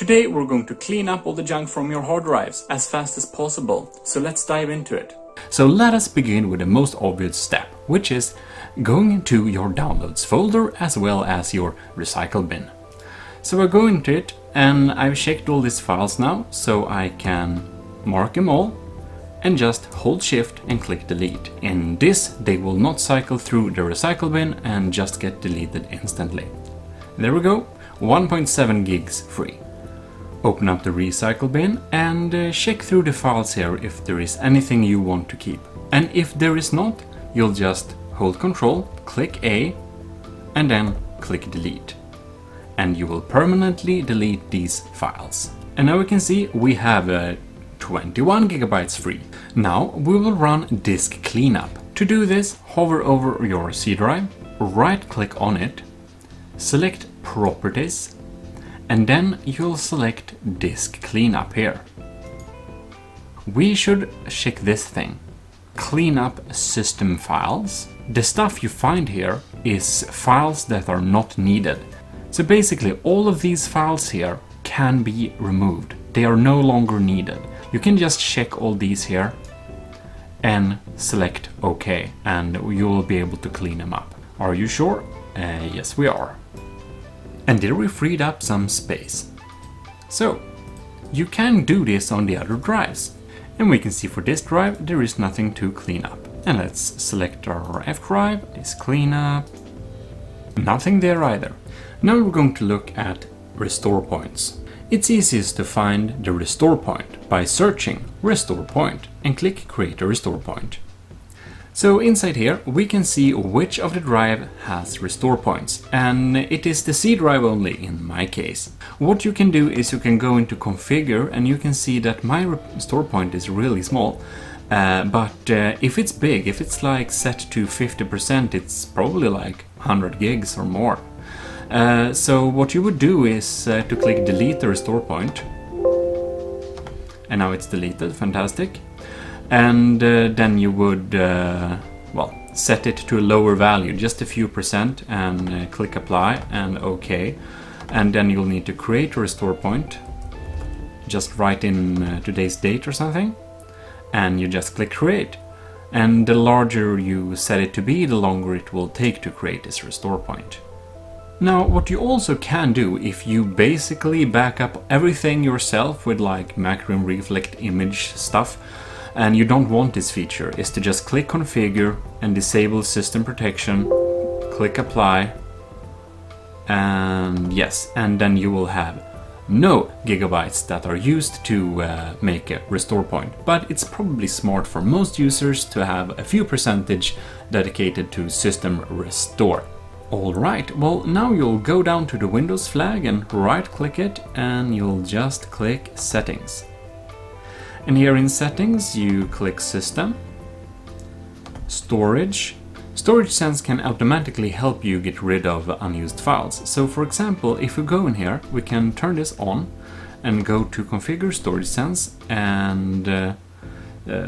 Today we're going to clean up all the junk from your hard drives as fast as possible, so let's dive into it. So let us begin with the most obvious step, which is going into your downloads folder as well as your recycle bin. So we're going to it, and I've checked all these files now, so I can mark them all and just hold shift and click delete. In this, they will not cycle through the recycle bin and just get deleted instantly. There we go, 1.7 gigs free. Open up the recycle bin and check through the files here if there is anything you want to keep. And if there is not, you'll just hold Ctrl, click A, and then click delete. And you will permanently delete these files. And now we can see we have 21 gigabytes free. Now we will run disk cleanup. To do this, hover over your C drive, right click on it, select properties, and then you'll select disk cleanup here. We should check this thing. Clean up system files. The stuff you find here is files that are not needed. So basically all of these files here can be removed. They are no longer needed. You can just check all these here and select OK, and you will be able to clean them up. Are you sure? Yes, we are. And there we freed up some space. So you can do this on the other drives. And we can see for this drive there is nothing to clean up. And let's select our F drive, this cleanup. Nothing there either. Now we're going to look at restore points. It's easiest to find the restore point by searching restore point and click create a restore point. So inside here we can see which of the drive has restore points, and it is the C drive only in my case. What you can do is you can go into configure and you can see that my restore point is really small. But if it's big, if it's like set to 50%, it's probably like 100 gigs or more. So what you would do is to click delete the restore point. And now it's deleted, fantastic. And then you would, well, set it to a lower value, just a few percent, and click apply and OK. And then you'll need to create a restore point. Just write in today's date or something. And you just click create. And the larger you set it to be, the longer it will take to create this restore point. Now, what you also can do, if you basically back up everything yourself with like Macrium Reflect image stuff, and you don't want this feature, is to just click configure and disable system protection, click apply, and yes, and then you will have no gigabytes that are used to make a restore point. But it's probably smart for most users to have a few percentage dedicated to system restore. Alright, well now you'll go down to the Windows flag and right click it, and you'll just click settings. And here in settings you click system, storage. StorageSense can automatically help you get rid of unused files. So for example, if we go in here, we can turn this on and go to configure StorageSense and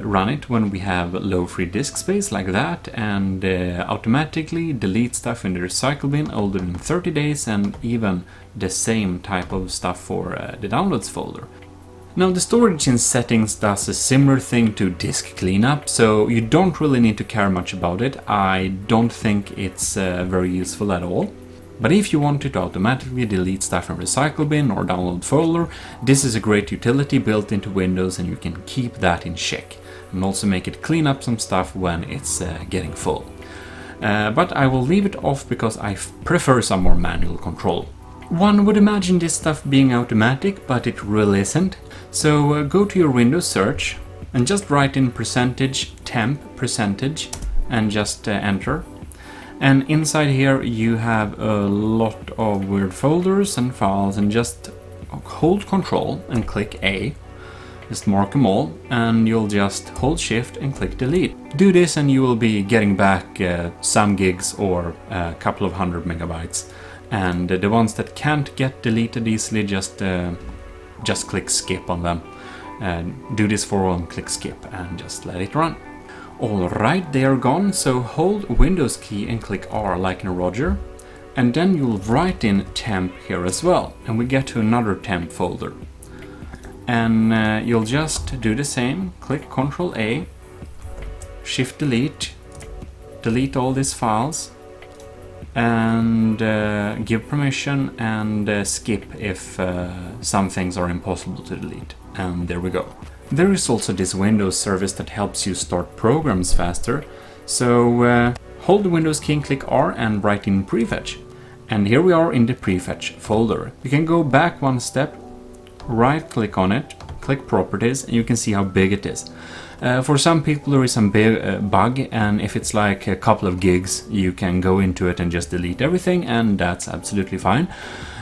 run it when we have low free disk space like that, and automatically delete stuff in the recycle bin older than 30 days and even the same type of stuff for the downloads folder. Now the storage in settings does a similar thing to disk cleanup, so you don't really need to care much about it. I don't think it's very useful at all. But if you want to automatically delete stuff in recycle bin or download folder, this is a great utility built into Windows, and you can keep that in check and also make it clean up some stuff when it's getting full. But I will leave it off because I prefer some more manual control. One would imagine this stuff being automatic, but it really isn't. So go to your Windows search and just write in %temp% and just enter. And inside here you have a lot of weird folders and files, and just hold Ctrl and click A. Just mark them all, and you'll just hold shift and click delete. Do this and you will be getting back some gigs or a couple of 100 megabytes. And the ones that can't get deleted easily, just click skip on them. Do this for all and click skip and just let it run. Alright, they are gone, so hold Windows key and click R like in Roger. and then you'll write in temp here as well, and we get to another temp folder. And you'll just do the same, click Ctrl A, Shift Delete, delete all these files, and give permission and skip if some things are impossible to delete. And there we go. There is also this Windows service that helps you start programs faster. So hold the Windows key and click R and write in prefetch. And here we are in the prefetch folder. You can go back one step, right click on it, click properties, and you can see how big it is. For some people there is some big bug, and if it's like a couple of gigs you can go into it and just delete everything, and that's absolutely fine.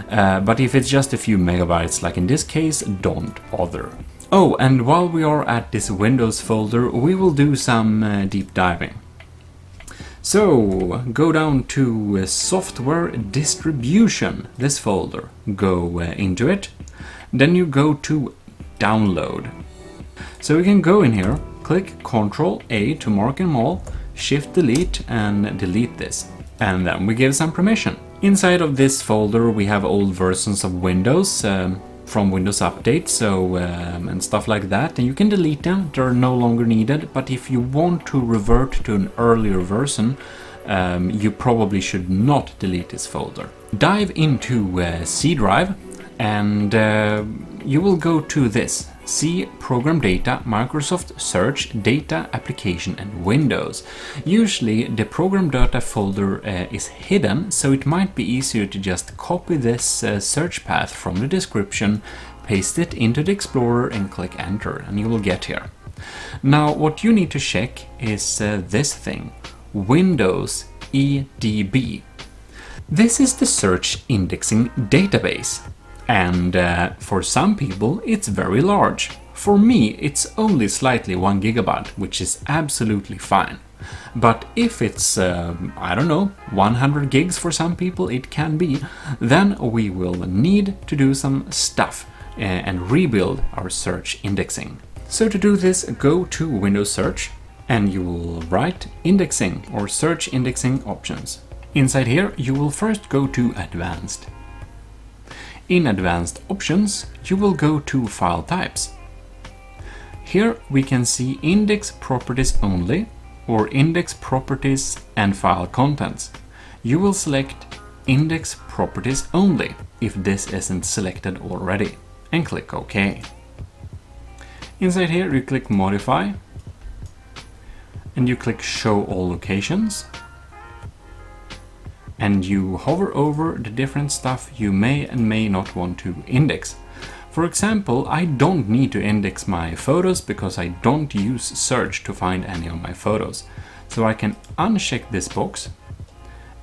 But if it's just a few megabytes, like in this case, don't bother. Oh, and while we are at this Windows folder, we will do some deep diving. So, go down to Software Distribution, this folder, go into it, then you go to Download. So you can go in here, click Ctrl A to mark them all, Shift Delete and delete this. And then we give some permission. Inside of this folder we have old versions of Windows, from Windows Update, so and stuff like that, and you can delete them, they're no longer needed. But if you want to revert to an earlier version, you probably should not delete this folder. Dive into C drive, and you will go to this C Program Data, Microsoft Search, Data, Application and Windows. Usually the Program Data folder is hidden, so it might be easier to just copy this search path from the description, paste it into the Explorer and click Enter, and you will get here. Now what you need to check is this thing, Windows EDB. This is the Search Indexing Database. And for some people it's very large. For me it's only slightly 1 gigabyte, which is absolutely fine. But if it's, I don't know, 100 gigs for some people, it can be, then we will need to do some stuff and rebuild our search indexing. So to do this, go to Windows Search and you will write Indexing or Search Indexing Options. Inside here you will first go to Advanced. In Advanced Options, you will go to File Types. Here we can see Index Properties Only or Index Properties and File Contents. You will select Index Properties Only if this isn't selected already and click OK. Inside here you click Modify and you click Show All Locations. And you hover over the different stuff you may and may not want to index. For example, I don't need to index my photos because I don't use search to find any of my photos. So I can uncheck this box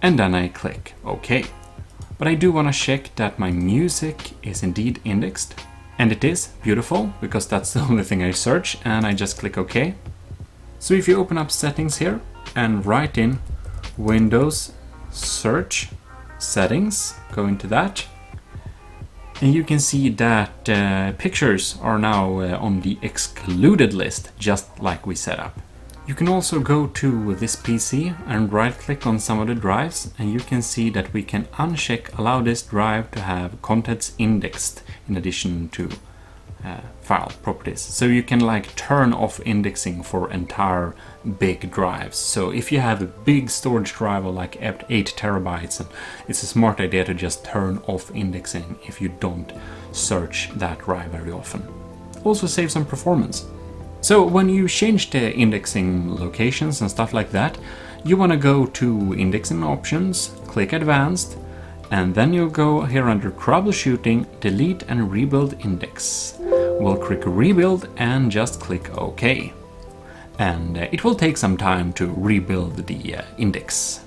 and then I click OK. But I do want to check that my music is indeed indexed. And it is, beautiful, because that's the only thing I search, and I just click OK. So if you open up settings here and write in Windows Search Settings, go into that, and you can see that pictures are now on the excluded list, just like we set up. You can also go to this PC and right click on some of the drives, and you can see that we can uncheck allow this drive to have contents indexed in addition to file properties. So you can like turn off indexing for entire big drives. So if you have a big storage drive of like 8 terabytes, it's a smart idea to just turn off indexing if you don't search that drive very often. Also save some performance. So when you change the indexing locations and stuff like that, you want to go to Indexing Options, click Advanced, and then you'll go here under Troubleshooting, Delete and Rebuild Index. We'll click Rebuild and just click OK. And it will take some time to rebuild the index.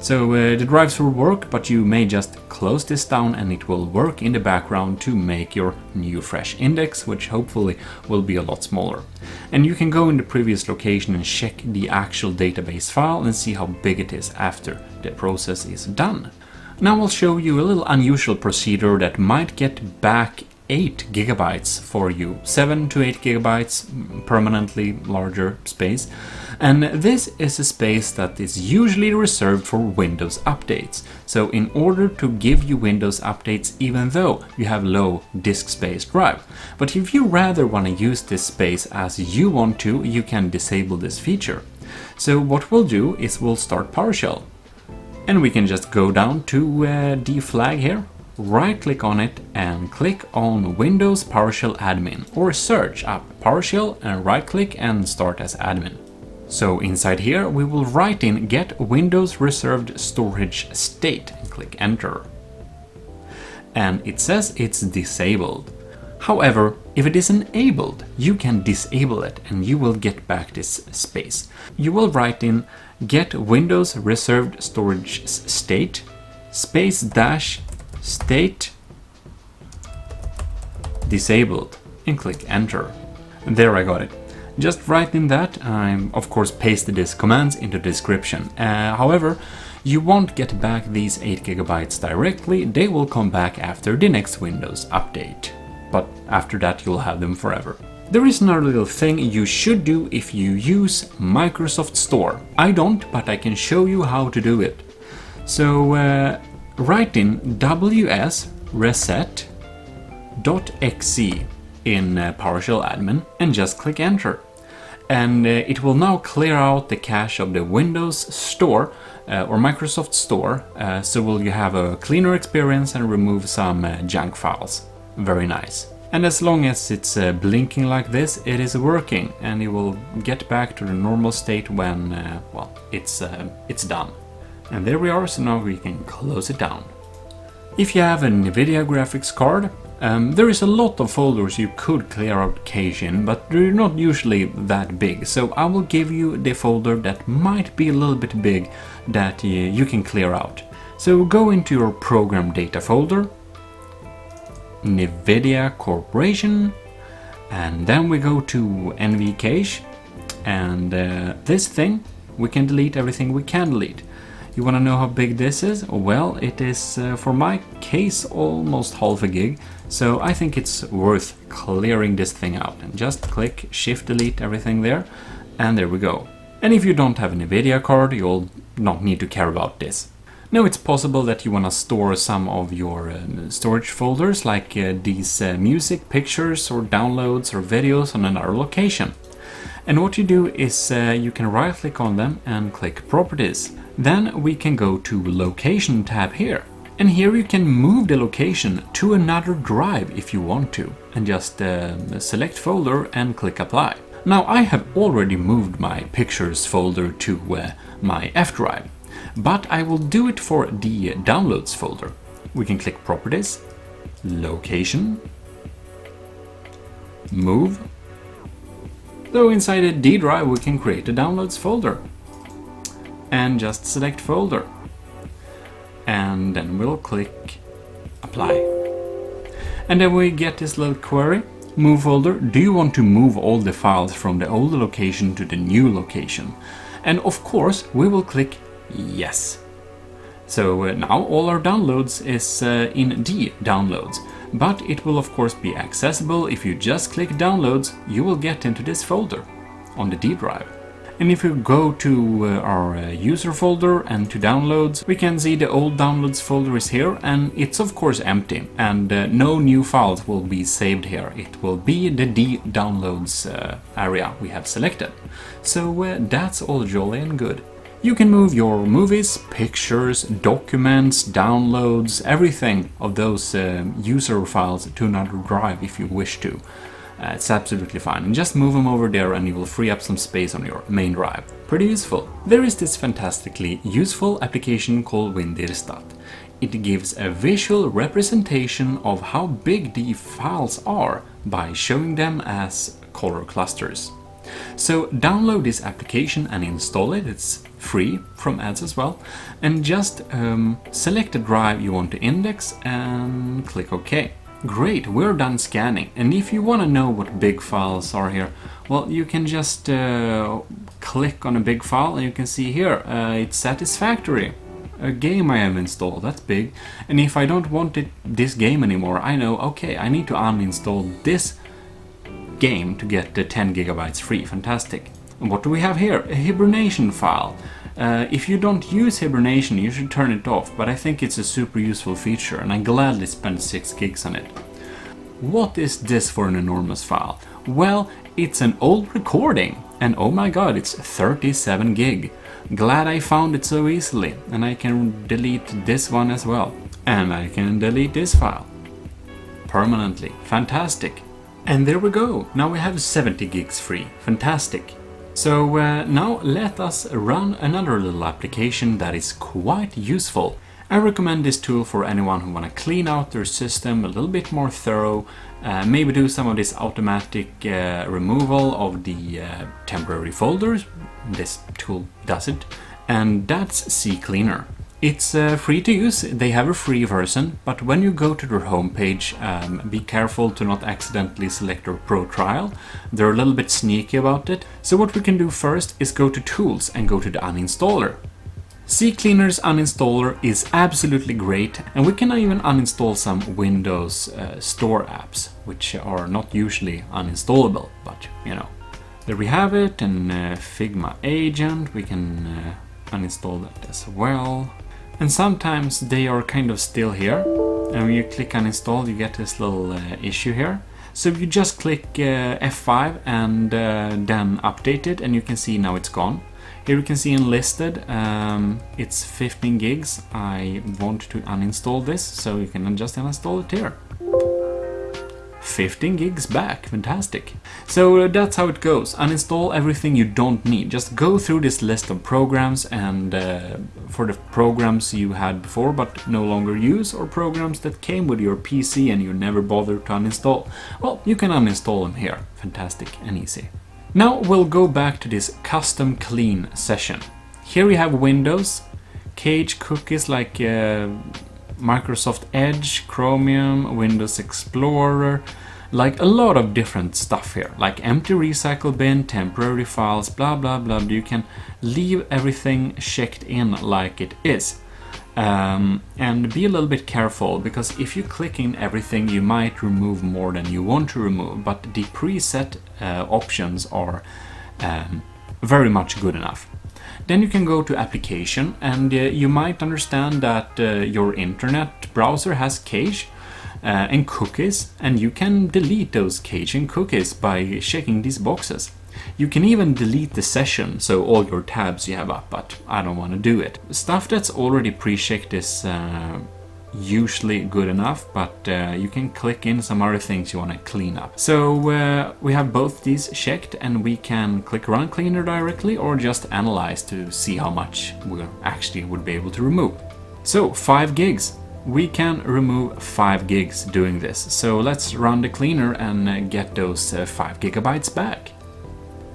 So the drives will work, but you may just close this down and it will work in the background to make your new fresh index, which hopefully will be a lot smaller. And you can go in the previous location and check the actual database file and see how big it is after the process is done. Now I'll show you a little unusual procedure that might get back 8 GB for you, 7 to 8 GB permanently larger space. And this is a space that is usually reserved for Windows updates. So in order to give you Windows updates, even though you have low disk space drive. But if you rather want to use this space as you want to, you can disable this feature. So what we'll do is we'll start PowerShell. And we can just go down to deflag here, right click on it and click on Windows PowerShell Admin, or search up PowerShell and right click and start as admin. So inside here we will write in get Windows reserved storage state and click enter. And it says it's disabled. However, if it is enabled, you can disable it and you will get back this space. You will write in get Windows reserved storage state space dash state disabled and click enter. There, I got it. Just write in that. I of course pasted these commands into the description. However, you won't get back these 8 GB directly. They will come back after the next Windows update. But after that you'll have them forever. There is another little thing you should do if you use Microsoft Store. I don't, but I can show you how to do it. So write in ws reset.exe in PowerShell admin and just click enter. And it will now clear out the cache of the Windows Store or Microsoft Store, so will you have a cleaner experience and remove some junk files. Very nice. And as long as it's blinking like this, it is working and it will get back to the normal state when well, it's done. And there we are, so now we can close it down. If you have an NVIDIA graphics card, there is a lot of folders you could clear out cache in, but they're not usually that big. So I will give you the folder that might be a little bit big that you can clear out. So go into your program data folder, NVIDIA Corporation, and then we go to NV cache, and this thing, we can delete everything we can delete. You want to know how big this is? Well, it is for my case almost half a gig, so I think it's worth clearing this thing out. And just click shift delete everything there, and there we go. And if you don't have an NVIDIA card, you'll not need to care about this. Now it's possible that you want to store some of your storage folders, like these music, pictures, or downloads, or videos on another location. And what you do is you can right click on them and click properties. Then we can go to location tab here. And here you can move the location to another drive if you want to. And just select folder and click apply. Now I have already moved my pictures folder to my F drive. But I will do it for the downloads folder. We can click properties, location, move. So inside a D drive we can create a downloads folder and just select folder, and then we'll click apply. And then we get this little query, move folder, do you want to move all the files from the old location to the new location? And of course we will click yes. So now all our downloads is in D downloads, but it will of course be accessible. If you just click downloads, you will get into this folder on the D drive. And if you go to our user folder and to downloads, we can see the old downloads folder is here, and it's of course empty, and no new files will be saved here. It will be the D downloads area we have selected. So that's all jolly and good. You can move your movies, pictures, documents, downloads, everything of those user files to another drive if you wish to. It's absolutely fine. And just move them over there and you will free up some space on your main drive. Pretty useful. There is this fantastically useful application called WinDirStat. It gives a visual representation of how big the files are by showing them as color clusters. So download this application and install it. It's free from ads as well. And just select the drive you want to index and click OK. Great, we're done scanning. And if you want to know what big files are here, well, you can just click on a big file and you can see here, it's satisfactory. a game I have installed. That's big. And if I don't want it, this game anymore, I know, okay, I need to uninstall this game to get the 10 gigabytes free. Fantastic. And what do we have here? A hibernation file. If you don't use hibernation, you should turn it off, but I think it's a super useful feature and I gladly spent 6 gigs on it. What is this for an enormous file? Well, it's an old recording, and oh my god, it's 37 gig. Glad I found it so easily, and I can delete this one as well. And I can delete this file. Permanently. Fantastic. And there we go, now we have 70 gigs free. Fantastic. So now let us run another little application that is quite useful. I recommend this tool for anyone who want to clean out their system a little bit more thorough, maybe do some of this automatic removal of the temporary folders. This tool does it, and that's CCleaner. It's free to use, they have a free version, but when you go to their homepage, be careful to not accidentally select their pro trial. They're a little bit sneaky about it. So what we can do first is go to tools and go to the uninstaller. CCleaner's uninstaller is absolutely great, and we can even uninstall some Windows Store apps, which are not usually uninstallable, but you know. There we have it, and Figma Agent, we can uninstall that as well. And sometimes they are kind of still here, and when you click uninstall you get this little issue here. So if you just click F5 and then update it, and you can see now it's gone. Here you can see enlisted, it's 15 gigs. I want to uninstall this, so you can just uninstall it here. 15 gigs back, fantastic. So that's how it goes. Uninstall everything you don't need. Just go through this list of programs, and for the programs you had before but no longer use, or programs that came with your PC and you never bothered to uninstall. Well, you can uninstall them here. Fantastic and easy. Now we'll go back to this custom clean session. Here we have Windows, cached cookies like Microsoft Edge, Chromium, Windows Explorer, like a lot of different stuff here, like empty recycle bin, temporary files, blah blah blah. You can leave everything checked in like it is. And be a little bit careful, because if you click in everything you might remove more than you want to remove, but the preset options are very much good enough. Then you can go to application, and you might understand that your internet browser has cache and cookies, and you can delete those cache and cookies by checking these boxes. You can even delete the session, so all your tabs you have up, but I don't want to do it. Stuff that's already pre-checked is usually good enough, but you can click in some other things you want to clean up. So we have both these checked, and we can click Run Cleaner directly or just analyze to see how much we actually would be able to remove. So 5 gigs. We can remove 5 gigs doing this. So let's run the cleaner and get those 5 gigabytes back.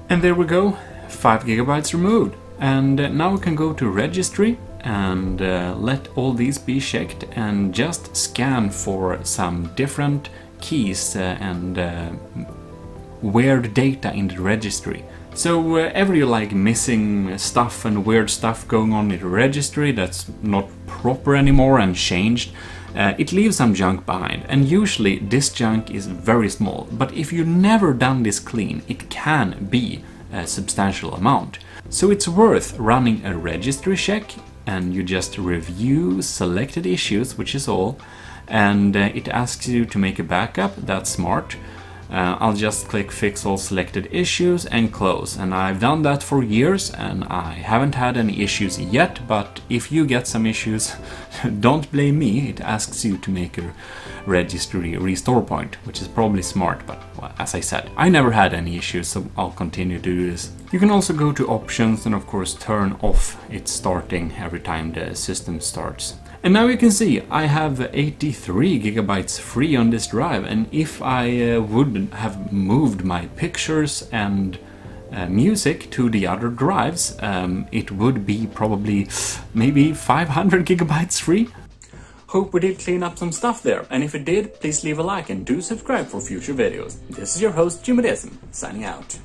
And there we go, 5 gigabytes removed. And now we can go to registry and let all these be checked, and just scan for some different keys and weird data in the registry. So ever you like missing stuff and weird stuff going on in the registry that's not proper anymore and changed, it leaves some junk behind, and usually this junk is very small, but if you've never done this clean, it can be a substantial amount. So it's worth running a registry check, and you just review selected issues, which is all, and it asks you to make a backup. That's smart. I'll just click fix all selected issues and close, and I've done that for years and I haven't had any issues yet, but if you get some issues, don't blame me. It asks you to make a registry restore point, which is probably smart, but well, as I said, I never had any issues, so I'll continue to do this. You can also go to options and of course turn off it starting every time the system starts. And now you can see I have 83 gigabytes free on this drive, and if I would have moved my pictures and music to the other drives, it would be probably maybe 500 gigabytes free. Hope we did clean up some stuff there, and if it did, please leave a like and do subscribe for future videos. This is your host Gmodism, signing out.